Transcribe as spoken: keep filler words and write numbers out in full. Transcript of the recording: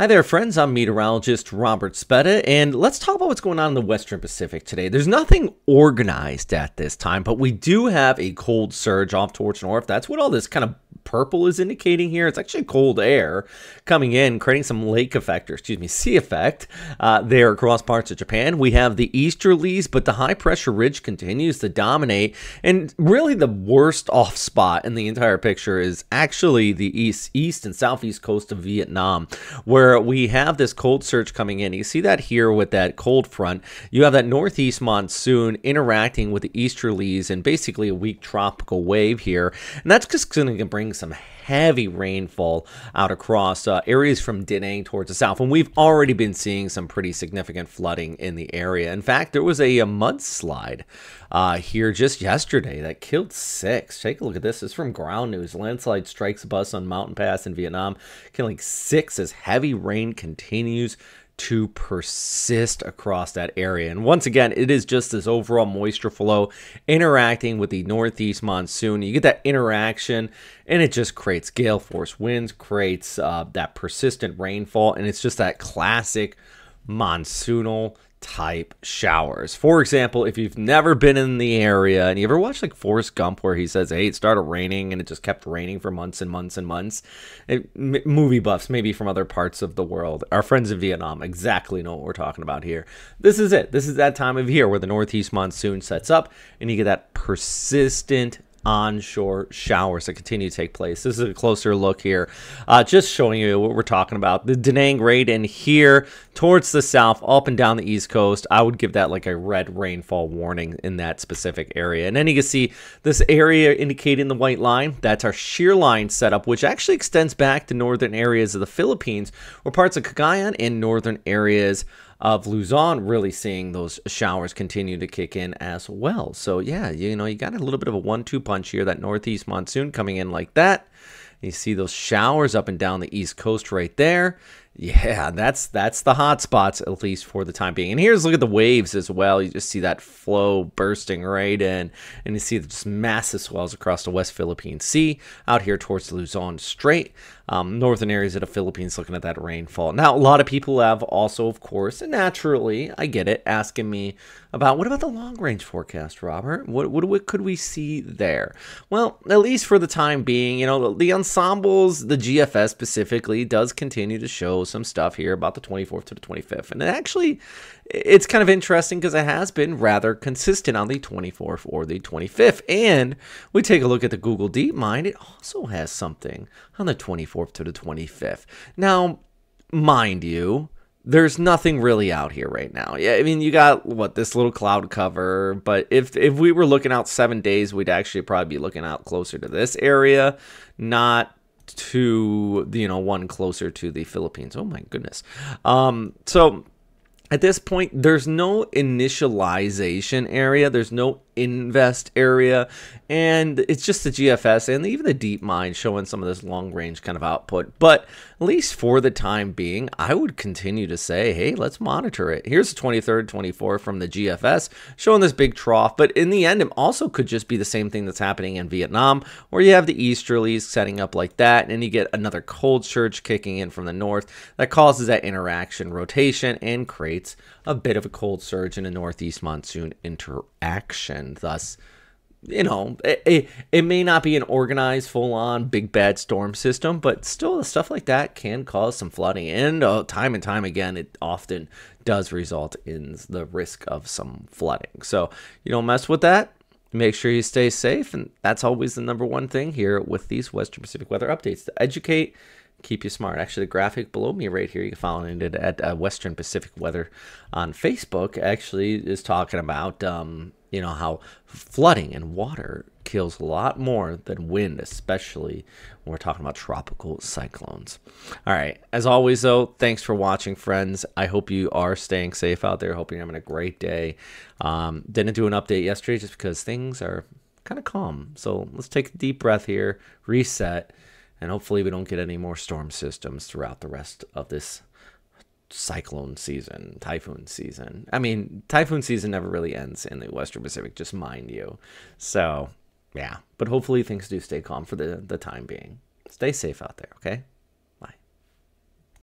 Hi there friends, I'm meteorologist Robert Speta, and let's talk about what's going on in the Western Pacific today. There's nothing organized at this time, but we do have a cold surge off towards north. That's what all this kind of purple is indicating here. It's actually cold air coming in, creating some lake effect, or excuse me, sea effect uh, there across parts of Japan. We have the easterlies, but the high pressure ridge continues to dominate, and really the worst off spot in the entire picture is actually the east, east and southeast coast of Vietnam, where we have this cold surge coming in. You see that here with that cold front. You have that northeast monsoon interacting with the easterlies and basically a weak tropical wave here. And that's just going to bring some heavy rainfall out across uh, areas from Da Nang towards the south. And we've already been seeing some pretty significant flooding in the area. In fact, there was a, a mudslide uh, here just yesterday that killed six. Take a look at this. It's from Ground News. Landslide strikes bus on mountain pass in Vietnam, killing six as heavy rain continues to persist across that area. And once again, it is just this overall moisture flow interacting with the northeast monsoon. You get that interaction and it just creates gale force winds, creates uh, that persistent rainfall, and it's just that classic monsoonal type showers. For example, if you've never been in the area and you ever watched like Forrest Gump, where he says, hey, it started raining and it just kept raining for months and months and months. It, m movie buffs, maybe from other parts of the world, our friends in Vietnam exactly know what we're talking about here. This is it. This is that time of year where the northeast monsoon sets up and you get that persistent onshore showers that continue to take place. This is a closer look here, uh, just showing you what we're talking about. The Da Nang radar here towards the south, up and down the east coast. I would give that like a red rainfall warning in that specific area. And then you can see this area indicating the white line. That's our shear line setup, which actually extends back to northern areas of the Philippines, or parts of Cagayan and northern areas of Luzon, really seeing those showers continue to kick in as well. So yeah, you know, you got a little bit of a one two punch here, that northeast monsoon coming in like that. You see those showers up and down the east coast right there. Yeah, that's that's the hot spots, at least for the time being. And here's a look at the waves as well. You just see that flow bursting right in, and you see just massive swells across the West Philippine Sea out here towards the Luzon Strait. Um, northern areas of the Philippines looking at that rainfall. Now, a lot of people have also, of course, and naturally, I get it, asking me about, what about the long-range forecast, Robert? What, what, what could we see there? Well, at least for the time being, you know, the, the ensembles, the G F S specifically, does continue to show some stuff here about the twenty-fourth to the twenty-fifth. And it actually, it's kind of interesting because it has been rather consistent on the twenty-fourth or the twenty-fifth. And we take a look at the Google Deep Mind. It also has something on the twenty-fourth to the twenty-fifth. Now, mind you, there's nothing really out here right now. Yeah, I mean, you got what, this little cloud cover, but if if we were looking out seven days, we'd actually probably be looking out closer to this area, not to, you know, one closer to the Philippines. Oh my goodness. Um, so at this point, there's no initialization area. There's no invest area. And it's just the G F S and even the DeepMind showing some of this long-range kind of output. But at least for the time being, I would continue to say, hey, let's monitor it. Here's the twenty-third, twenty-fourth from the G F S showing this big trough. But in the end, it also could just be the same thing that's happening in Vietnam, where you have the easterlies setting up like that, and you get another cold surge kicking in from the north that causes that interaction rotation and creates a bit of a cold surge in a northeast monsoon interaction. Thus, you know, it, it, it may not be an organized, full-on, big, bad storm system, but still stuff like that can cause some flooding. And uh, time and time again, it often does result in the risk of some flooding. So you don't mess with that. Make sure you stay safe. And that's always the number one thing here with these Western Pacific weather updates, to educate, keep you smart. Actually, the graphic below me right here, you can follow it at uh, Western Pacific Weather on Facebook, actually is talking about, um, you know, how flooding and water kills a lot more than wind, especially when we're talking about tropical cyclones. All right. As always, though, thanks for watching, friends. I hope you are staying safe out there. Hope you're having a great day. Um, didn't do an update yesterday just because things are kind of calm. So let's take a deep breath here, reset, and hopefully we don't get any more storm systems throughout the rest of this cyclone season, typhoon season. I mean, typhoon season never really ends in the Western Pacific, just mind you. So, yeah. But hopefully things do stay calm for the, the time being. Stay safe out there, okay?